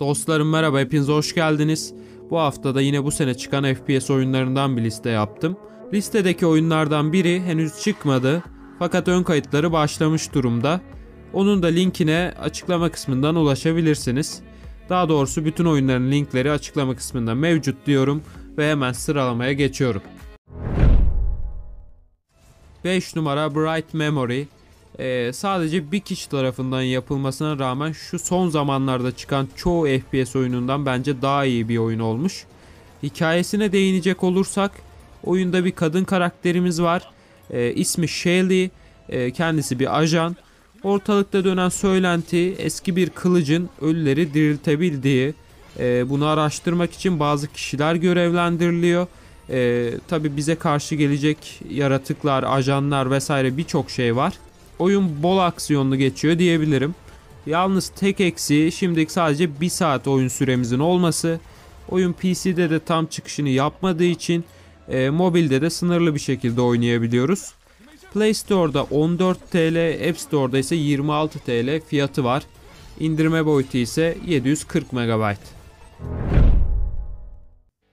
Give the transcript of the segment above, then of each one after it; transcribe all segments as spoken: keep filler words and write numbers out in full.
Dostlarım merhaba, hepiniz hoş geldiniz. Bu haftada yine bu sene çıkan F P S oyunlarından bir liste yaptım. Listedeki oyunlardan biri henüz çıkmadı fakat ön kayıtları başlamış durumda. Onun da linkine açıklama kısmından ulaşabilirsiniz. Daha doğrusu bütün oyunların linkleri açıklama kısmında mevcut diyorum ve hemen sıralamaya geçiyorum. beş numara Bright Memory. Ee, sadece bir kişi tarafından yapılmasına rağmen şu son zamanlarda çıkan çoğu F P S oyunundan bence daha iyi bir oyun olmuş. Hikayesine değinecek olursak oyunda bir kadın karakterimiz var. Ee, ismi Shelly. Ee, kendisi bir ajan. Ortalıkta dönen söylenti eski bir kılıcın ölüleri diriltebildiği. Ee, bunu araştırmak için bazı kişiler görevlendiriliyor. Ee, tabii bize karşı gelecek yaratıklar, ajanlar vesaire birçok şey var. Oyun bol aksiyonlu geçiyor diyebilirim. Yalnız tek eksiği şimdilik sadece bir saat oyun süremizin olması. Oyun P C'de de tam çıkışını yapmadığı için e, mobilde de sınırlı bir şekilde oynayabiliyoruz. Play Store'da on dört Türk Lirası, App Store'da ise yirmi altı Türk Lirası fiyatı var. İndirme boyutu ise yedi yüz kırk megabayt.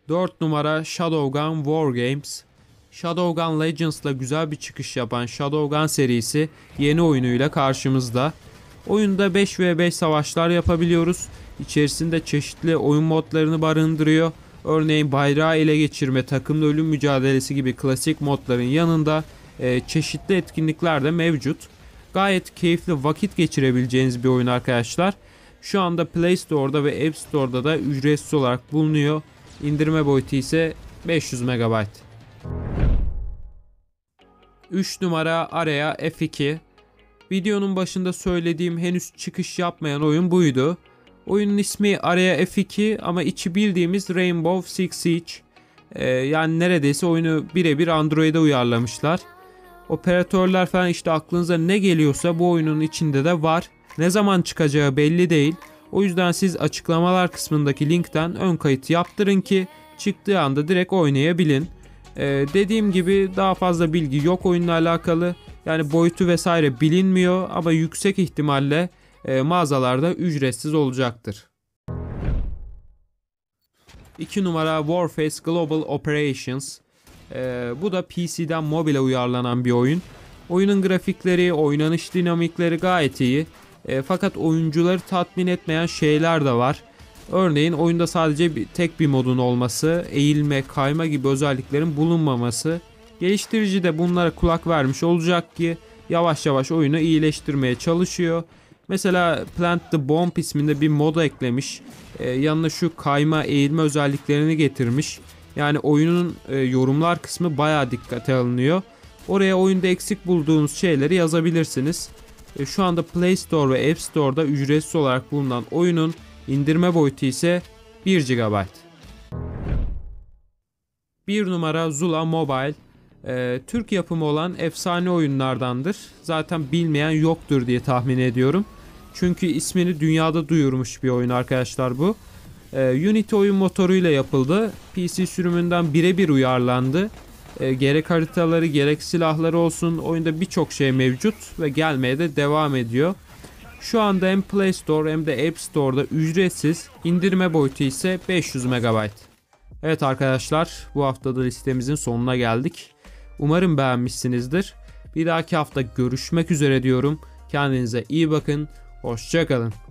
dört numara Shadowgun Wargames. Shadowgun Legends'la güzel bir çıkış yapan Shadowgun serisi yeni oyunuyla karşımızda. Oyunda beş ve beş savaşlar yapabiliyoruz. İçerisinde çeşitli oyun modlarını barındırıyor. Örneğin bayrağı ele geçirme, takımlı ölüm mücadelesi gibi klasik modların yanında e, çeşitli etkinlikler de mevcut. Gayet keyifli vakit geçirebileceğiniz bir oyun arkadaşlar. Şu anda Play Store'da ve App Store'da da ücretsiz olarak bulunuyor. İndirme boyutu ise beş yüz megabayt. üç numara Area F iki. Videonun başında söylediğim henüz çıkış yapmayan oyun buydu. Oyunun ismi Area F iki ama içi bildiğimiz Rainbow Six Siege. Ee, yani neredeyse oyunu birebir Android'e uyarlamışlar. Operatörler falan, işte aklınıza ne geliyorsa bu oyunun içinde de var. Ne zaman çıkacağı belli değil. O yüzden siz açıklamalar kısmındaki linkten ön kayıt yaptırın ki çıktığı anda direkt oynayabilin. Ee, dediğim gibi daha fazla bilgi yok oyunla alakalı, yani boyutu vesaire bilinmiyor ama yüksek ihtimalle e, mağazalarda ücretsiz olacaktır. iki numara Warface Global Operations. ee, Bu da P C'den mobile uyarlanan bir oyun. Oyunun grafikleri, oynanış dinamikleri gayet iyi. e, Fakat oyuncuları tatmin etmeyen şeyler de var. Örneğin oyunda sadece bir, tek bir modun olması, eğilme, kayma gibi özelliklerin bulunmaması. Geliştirici de bunlara kulak vermiş olacak ki yavaş yavaş oyunu iyileştirmeye çalışıyor. Mesela Plant the Bomb isminde bir mod eklemiş. Ee, yanına şu kayma, eğilme özelliklerini getirmiş. Yani oyunun e, yorumlar kısmı bayağı dikkate alınıyor. Oraya oyunda eksik bulduğunuz şeyleri yazabilirsiniz. E, şu anda Play Store ve App Store'da ücretsiz olarak bulunan oyunun İndirme boyutu ise bir gigabayt. bir numara Zula Mobile. Ee, Türk yapımı olan efsane oyunlardandır. Zaten bilmeyen yoktur diye tahmin ediyorum. Çünkü ismini dünyada duyurmuş bir oyun arkadaşlar bu. Ee, Unity oyun motoruyla yapıldı. P C sürümünden birebir uyarlandı. Ee, gerek haritaları gerek silahları olsun, oyunda birçok şey mevcut ve gelmeye de devam ediyor. Şu anda hem Play Store hem de App Store'da ücretsiz, indirme boyutu ise beş yüz megabayt. Evet arkadaşlar, bu haftada listemizin sonuna geldik. Umarım beğenmişsinizdir. Bir dahaki hafta görüşmek üzere diyorum. Kendinize iyi bakın. Hoşça kalın.